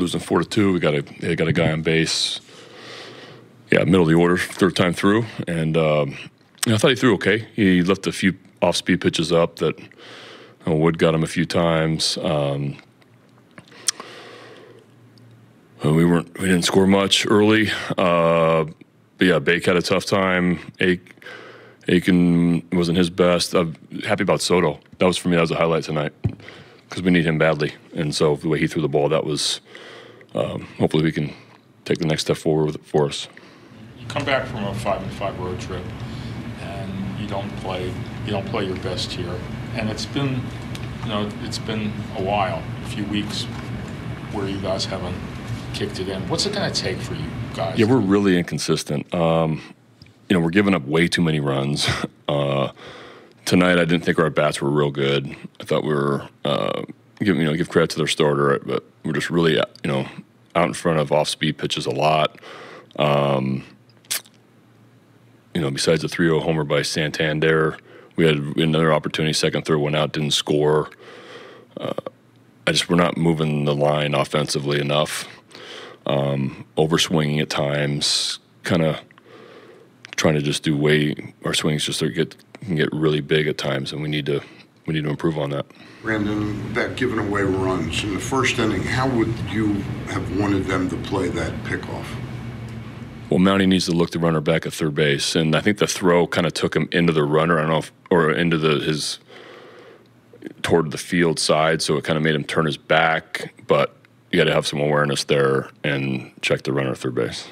losing 4-2. They got a guy on base. Yeah, middle of the order, third time through, and I thought he threw okay. He left a few off-speed pitches up that Wood got him a few times. We didn't score much early. But yeah, Bake had a tough time. Aiken wasn't his best. I'm happy about Soto. That was, for me, that was a highlight tonight because we need him badly. And so the way he threw the ball, that was hopefully we can take the next step forward with it for us. You come back from a 5-5 road trip, and you don't play your best here. And it's been a while, a few weeks, where you guys haven't kicked it in. What's it going to take for you guys? Yeah, we're really inconsistent. You know, we're giving up way too many runs. Tonight, I didn't think our bats were real good. I thought we were give credit to their starter, but we're just really out in front of off-speed pitches a lot. Besides the 3-0 homer by Santander, we had another opportunity, second, third one out, didn't score. We're not moving the line offensively enough. Overswinging at times, kind of trying to just do way our swings just can get really big at times, and we need to improve on that. Brandon, that giving away runs in the first inning, how would you have wanted them to play that pickoff? Well, Mountie needs to look the runner back at third base, and I think the throw kind of took him into the runner. I don't know or toward the field side, so it kind of made him turn his back, but you got to have some awareness there and check the runner at third base.